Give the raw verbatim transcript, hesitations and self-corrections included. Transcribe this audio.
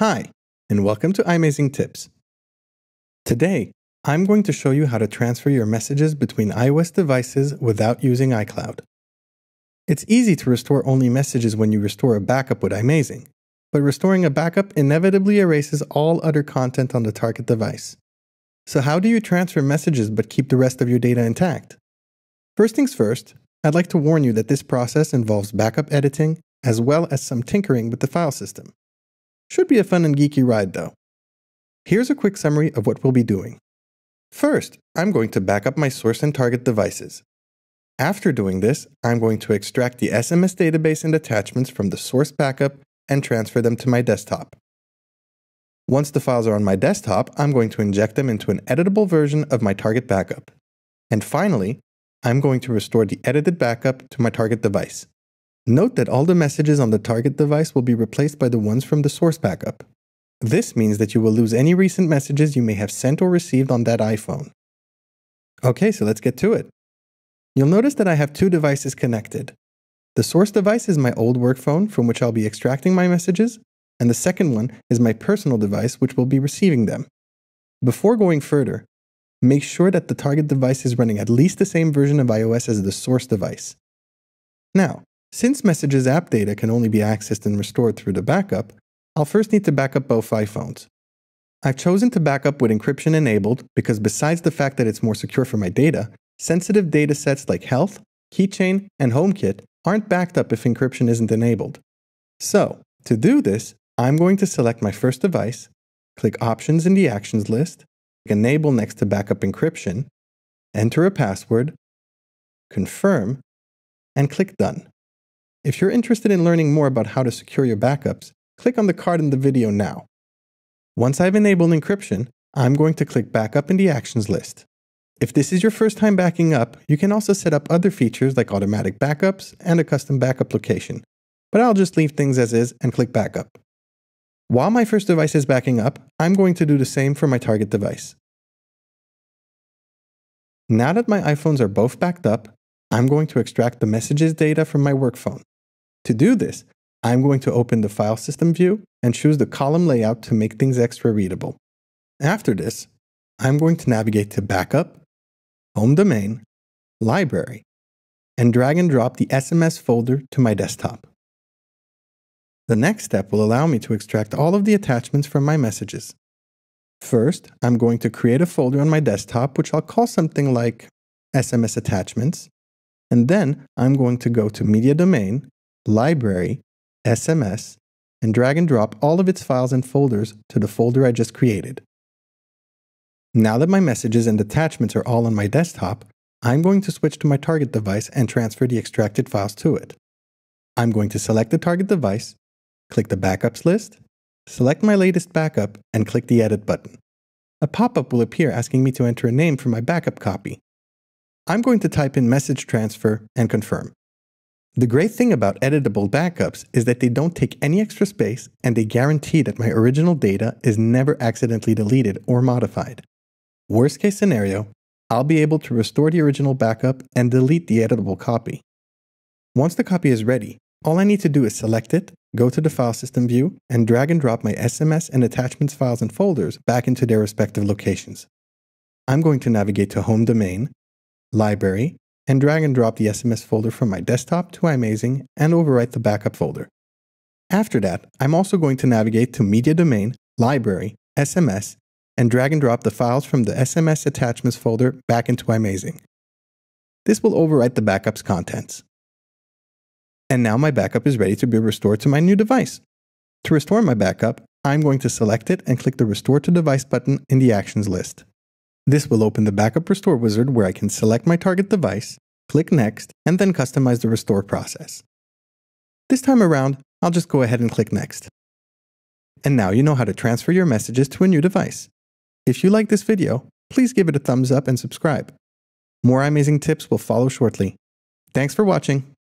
Hi, and welcome to iMazing Tips. Today, I'm going to show you how to transfer your messages between iOS devices without using iCloud. It's easy to restore only messages when you restore a backup with iMazing, but restoring a backup inevitably erases all other content on the target device. So how do you transfer messages but keep the rest of your data intact? First things first, I'd like to warn you that this process involves backup editing as well as some tinkering with the file system. Should be a fun and geeky ride though. Here's a quick summary of what we'll be doing. First, I'm going to back up my source and target devices. After doing this, I'm going to extract the S M S database and attachments from the source backup and transfer them to my desktop. Once the files are on my desktop, I'm going to inject them into an editable version of my target backup. And finally, I'm going to restore the edited backup to my target device. Note that all the messages on the target device will be replaced by the ones from the source backup. This means that you will lose any recent messages you may have sent or received on that iPhone. Okay, so let's get to it. You'll notice that I have two devices connected. The source device is my old work phone, from which I'll be extracting my messages, and the second one is my personal device, which will be receiving them. Before going further, make sure that the target device is running at least the same version of iOS as the source device. Now, since Messages app data can only be accessed and restored through the backup, I'll first need to back up both iPhones. I've chosen to back up with encryption enabled because besides the fact that it's more secure for my data, sensitive datasets like Health, Keychain, and HomeKit aren't backed up if encryption isn't enabled. So, to do this, I'm going to select my first device, click Options in the Actions list, Enable next to Backup Encryption, enter a password, confirm, and click Done. If you're interested in learning more about how to secure your backups, click on the card in the video now. Once I've enabled encryption, I'm going to click Backup in the Actions list. If this is your first time backing up, you can also set up other features like automatic backups and a custom backup location, but I'll just leave things as is and click Backup. While my first device is backing up, I'm going to do the same for my target device. Now that my iPhones are both backed up, I'm going to extract the messages data from my work phone. To do this, I'm going to open the file system view and choose the column layout to make things extra readable. After this, I'm going to navigate to Backup, Home Domain, Library, and drag and drop the S M S folder to my desktop. The next step will allow me to extract all of the attachments from my messages. First, I'm going to create a folder on my desktop, which I'll call something like S M S Attachments. And then I'm going to go to Media Domain, Library, S M S, and drag and drop all of its files and folders to the folder I just created. Now that my messages and attachments are all on my desktop, I'm going to switch to my target device and transfer the extracted files to it. I'm going to select the target device, click the Backups list, select my latest backup, and click the Edit button. A pop-up will appear asking me to enter a name for my backup copy. I'm going to type in message transfer and confirm. The great thing about editable backups is that they don't take any extra space and they guarantee that my original data is never accidentally deleted or modified. Worst case scenario, I'll be able to restore the original backup and delete the editable copy. Once the copy is ready, all I need to do is select it, go to the file system view, and drag and drop my S M S and attachments files and folders back into their respective locations. I'm going to navigate to Home Domain, Library, and drag and drop the S M S folder from my desktop to iMazing and overwrite the backup folder. After that, I'm also going to navigate to Media Domain, Library, S M S, and drag and drop the files from the S M S Attachments folder back into iMazing. This will overwrite the backup's contents. And now my backup is ready to be restored to my new device. To restore my backup, I'm going to select it and click the Restore to Device button in the Actions list. This will open the Backup Restore Wizard where I can select my target device, click Next, and then customize the restore process. This time around, I'll just go ahead and click Next. And now you know how to transfer your messages to a new device. If you like this video, please give it a thumbs up and subscribe. More iMazing tips will follow shortly. Thanks for watching.